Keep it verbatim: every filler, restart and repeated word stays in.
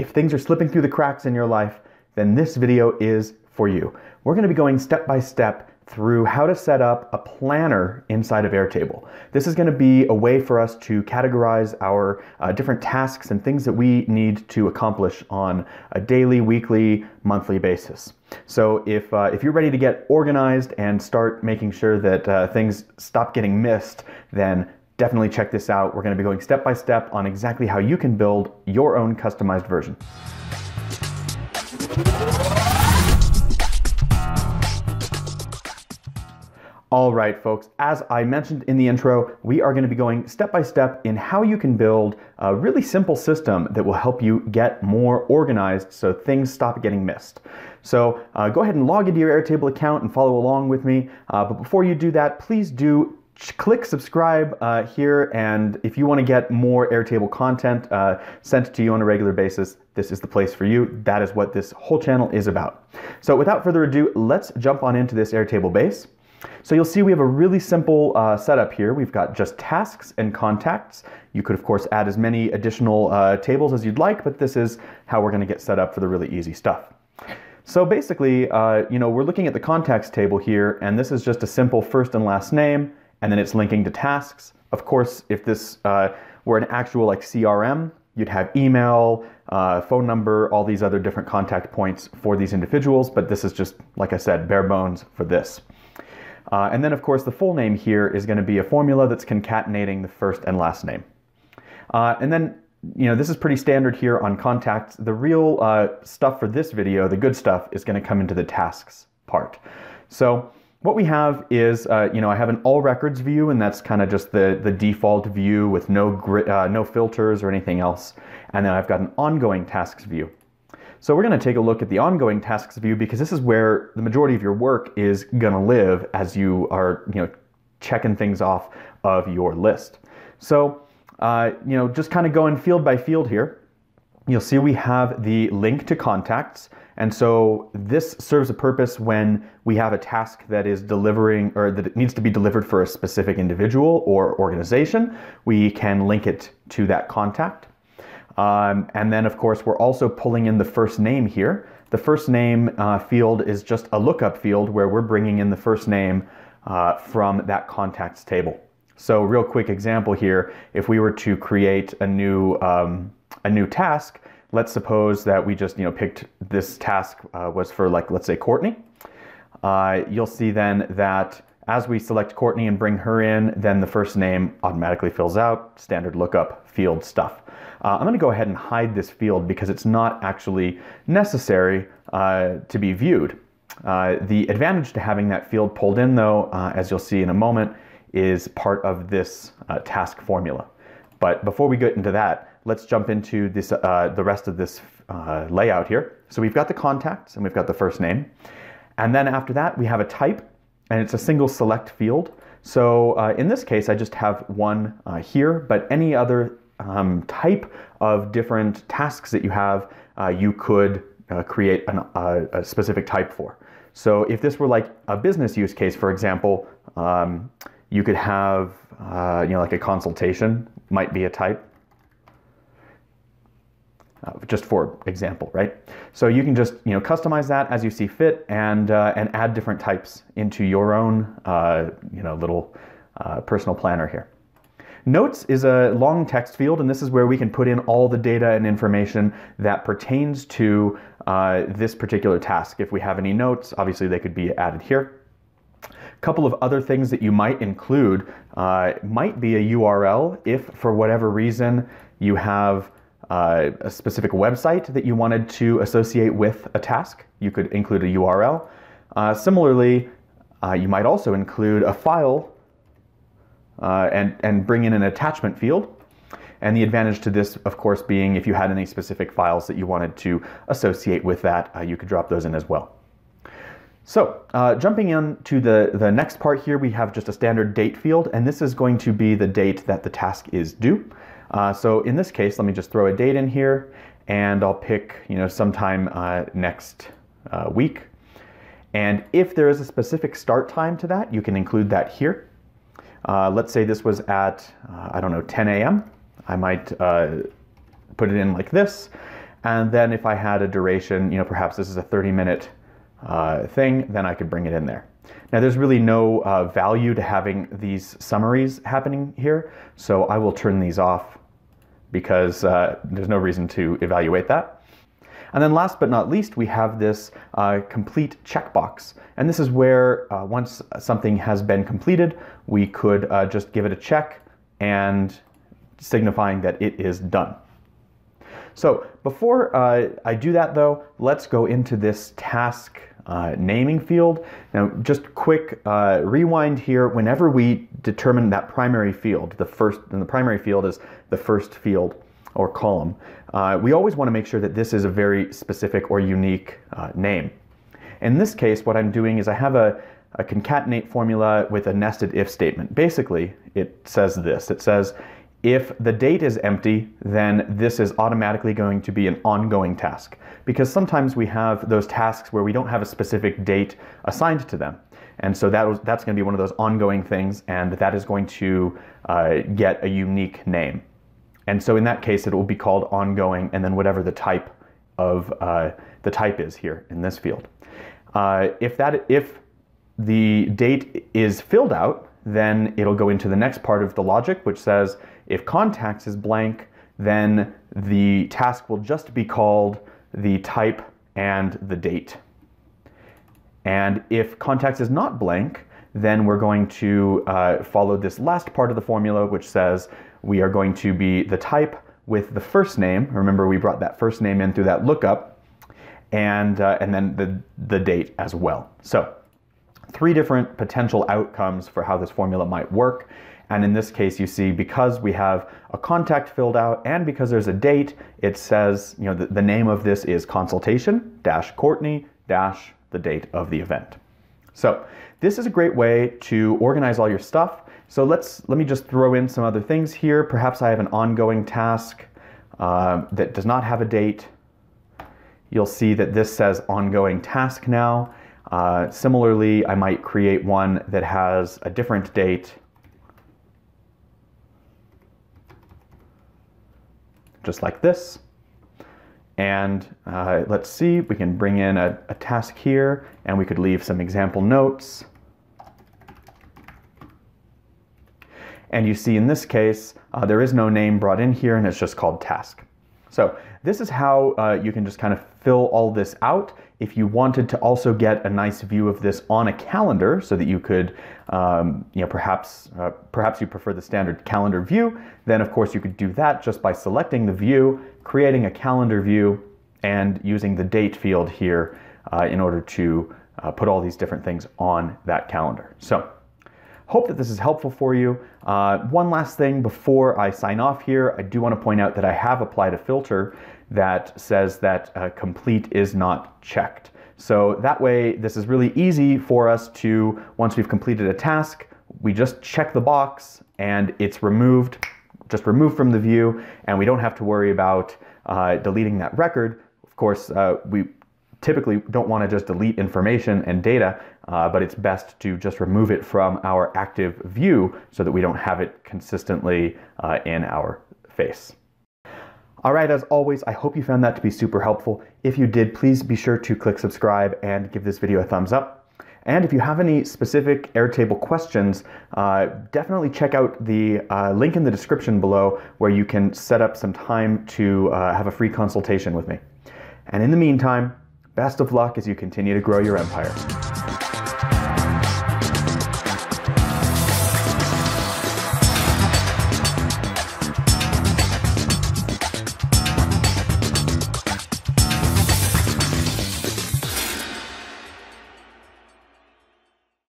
If things are slipping through the cracks in your life, then this video is for you. We're going to be going step by step through how to set up a planner inside of Airtable. This is going to be a way for us to categorize our uh, different tasks and things that we need to accomplish on a daily, weekly, monthly basis. So if, uh, if you're ready to get organized and start making sure that uh, things stop getting missed, then definitely check this out. We're going to be going step by step on exactly how you can build your own customized version. All right, folks, as I mentioned in the intro, we are going to be going step by step in how you can build a really simple system that will help you get more organized so things stop getting missed. So uh, go ahead and log into your Airtable account and follow along with me. Uh, but before you do that, please do click subscribe uh, here, and if you want to get more Airtable content uh, sent to you on a regular basis, this is the place for you. That is what this whole channel is about. So without further ado, let's jump on into this Airtable base. So you'll see we have a really simple uh, setup here. We've got just tasks and contacts. You could, of course, add as many additional uh, tables as you'd like, but this is how we're going to get set up for the really easy stuff. So basically, uh, you know, we're looking at the contacts table here, and this is just a simple first and last name, and then it's linking to tasks. Of course, if this uh, were an actual like C R M, you'd have email, uh, phone number, all these other different contact points for these individuals, but this is just, like I said, bare bones for this. Uh, and then, of course, the full name here is going to be a formula that's concatenating the first and last name. Uh, and then, you know, this is pretty standard here on contacts. The real uh, stuff for this video, the good stuff, is going to come into the tasks part. So what we have is, uh, you know, I have an all records view, and that's kind of just the, the default view with no, gri uh, no filters or anything else. And then I've got an ongoing tasks view. So we're going to take a look at the ongoing tasks view, because this is where the majority of your work is going to live as you are, you know, checking things off of your list. So, uh, you know, just kind of going field by field here, you'll see we have the link to contacts. And so this serves a purpose when we have a task that is delivering, or that it needs to be delivered for a specific individual or organization. We can link it to that contact. Um, and then, of course, we're also pulling in the first name here. The first name uh, field is just a lookup field where we're bringing in the first name uh, from that contacts table. So real quick example here, if we were to create a new, um, a new task, let's suppose that we just, you know, picked this task uh, was for, like, let's say Courtney. Uh, you'll see then that as we select Courtney and bring her in, then the first name automatically fills out, standard lookup field stuff. Uh, I'm going to go ahead and hide this field because it's not actually necessary uh, to be viewed. Uh, the advantage to having that field pulled in, though, uh, as you'll see in a moment, is part of this uh, task formula. But before we get into that, let's jump into this, uh, the rest of this uh, layout here. So we've got the contacts and we've got the first name. And then after that, we have a type, and it's a single select field. So uh, in this case, I just have one uh, here, but any other Um, type of different tasks that you have, uh, you could uh, create an, uh, a specific type for. So if this were like a business use case, for example, um, you could have, uh, you know, like a consultation might be a type, uh, just for example, right? So you can just, you know, customize that as you see fit, and uh, and add different types into your own, uh, you know, little uh, personal planner here. Notes is a long text field, and this is where we can put in all the data and information that pertains to uh, this particular task. If we have any notes, obviously they could be added here. A couple of other things that you might include uh, might be a U R L if, for whatever reason, you have uh, a specific website that you wanted to associate with a task. You could include a U R L. Uh, similarly, uh, you might also include a file Uh, and, and bring in an attachment field. And the advantage to this, of course, being if you had any specific files that you wanted to associate with that, uh, you could drop those in as well. So uh, jumping into the, the next part here, we have just a standard date field, and this is going to be the date that the task is due. Uh, so in this case, let me just throw a date in here, and I'll pick, you know, sometime uh, next uh, week. And if there is a specific start time to that, you can include that here. Uh, let's say this was at, uh, I don't know, ten A M I might uh, put it in like this, And then if I had a duration, you know, perhaps this is a thirty minute uh, thing, then I could bring it in there. Now there's really no uh, value to having these summaries happening here, so I will turn these off because uh, there's no reason to evaluate that. And then last but not least, we have this uh, complete checkbox. And this is where uh, once something has been completed, we could uh, just give it a check and signifying that it is done. So before uh, I do that though, let's go into this task uh, naming field. Now just quick uh, rewind here. Whenever we determine that primary field, the first, and the primary field is the first field or column, uh, we always want to make sure that this is a very specific or unique uh, name. In this case, what I'm doing is I have a, a concatenate formula with a nested if statement. Basically, it says this. It says, if the date is empty, then this is automatically going to be an ongoing task, because sometimes we have those tasks where we don't have a specific date assigned to them. And so that was, that's going to be one of those ongoing things, and that is going to uh, get a unique name. And so in that case, it will be called ongoing, and then whatever the type of uh, the type is here in this field. Uh, if that, if the date is filled out, then it'll go into the next part of the logic, which says if contacts is blank, then the task will just be called the type and the date. And if contacts is not blank, then we're going to uh, follow this last part of the formula, which says we are going to be the type with the first name. Remember, we brought that first name in through that lookup, and uh, and then the the date as well. So three different potential outcomes for how this formula might work. And in this case, you see, because we have a contact filled out and because there's a date, it says, you know, the, the name of this is consultation dash Courtney dash the date of the event. So this is a great way to organize all your stuff. So let's, let me just throw in some other things here. Perhaps I have an ongoing task uh, that does not have a date. You'll see that this says ongoing task now. Uh, similarly, I might create one that has a different date, just like this. And uh, let's see, we can bring in a, a task here, and we could leave some example notes. And you see in this case, uh, there is no name brought in here, and it's just called task. So this is how uh, you can just kind of fill all this out. If you wanted to also get a nice view of this on a calendar, so that you could, um, you know, perhaps uh, perhaps you prefer the standard calendar view, then of course you could do that just by selecting the view, creating a calendar view, and using the date field here uh, in order to uh, put all these different things on that calendar. So, hope that this is helpful for you. Uh, one last thing before I sign off here, I do want to point out that I have applied a filter that says that uh, complete is not checked. So that way, this is really easy for us to, once we've completed a task, we just check the box and it's removed, just removed from the view, and we don't have to worry about uh, deleting that record. Of course, uh, we typically don't want to just delete information and data, uh, but it's best to just remove it from our active view so that we don't have it consistently uh, in our face. All right, as always, I hope you found that to be super helpful. If you did, please be sure to click subscribe and give this video a thumbs up. And if you have any specific Airtable questions, uh, definitely check out the uh, link in the description below where you can set up some time to uh, have a free consultation with me. And in the meantime, best of luck as you continue to grow your empire.